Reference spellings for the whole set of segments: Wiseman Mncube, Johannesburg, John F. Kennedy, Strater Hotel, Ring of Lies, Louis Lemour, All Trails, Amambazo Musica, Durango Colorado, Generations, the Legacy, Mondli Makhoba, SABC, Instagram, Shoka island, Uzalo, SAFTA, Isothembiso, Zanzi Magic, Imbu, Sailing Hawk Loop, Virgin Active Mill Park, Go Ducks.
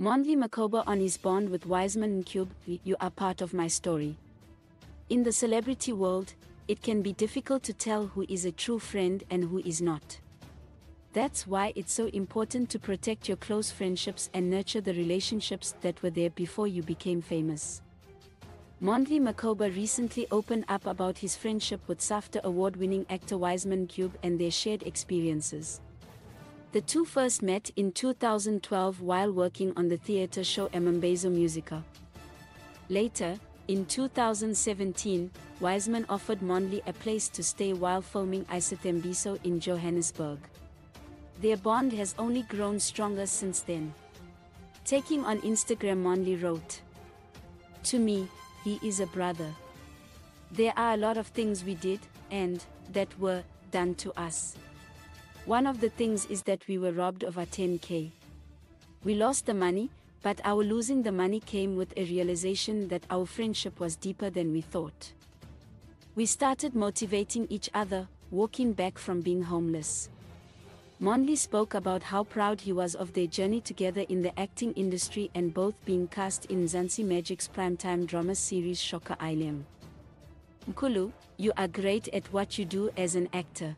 Mondli Makhoba on his bond with Wiseman Mncube, you are part of my story. In the celebrity world, it can be difficult to tell who is a true friend and who is not. That's why it's so important to protect your close friendships and nurture the relationships that were there before you became famous. Mondli Makhoba recently opened up about his friendship with SAFTA award-winning actor Wiseman Mncube and their shared experiences. The two first met in 2012 while working on the theatre show Amambazo Musica. Later, in 2017, Wiseman offered Mondli a place to stay while filming Isothembiso in Johannesburg. Their bond has only grown stronger since then. Taking on Instagram, Mondli wrote, "To me, he is a brother. There are a lot of things we did, and that were done to us. One of the things is that we were robbed of our 10K. We lost the money, but our losing the money came with a realization that our friendship was deeper than we thought. We started motivating each other, walking back from being homeless." Mondli spoke about how proud he was of their journey together in the acting industry and both being cast in Zanzi Magic's primetime drama series Shoka Island. "Mkhulu, you are great at what you do as an actor.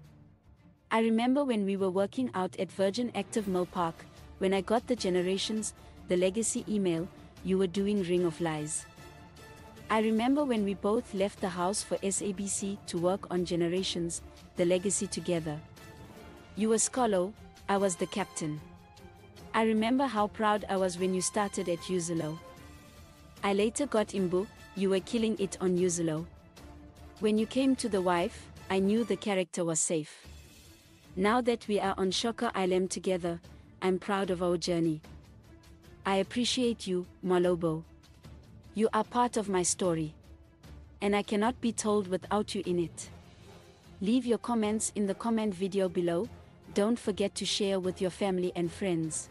I remember when we were working out at Virgin Active Mill Park, when I got the Generations, the Legacy email, you were doing Ring of Lies. I remember when we both left the house for SABC to work on Generations, the Legacy together. You were Scolo, I was the captain. I remember how proud I was when you started at Uzalo. I later got Imbu, you were killing it on Uzalo. When you came to The Wife, I knew the character was safe. Now that we are on Shoka Island together, I'm proud of our journey. I appreciate you, Malobo. You are part of my story, and I cannot be told without you in it." Leave your comments in the comment video below. Don't forget to share with your family and friends.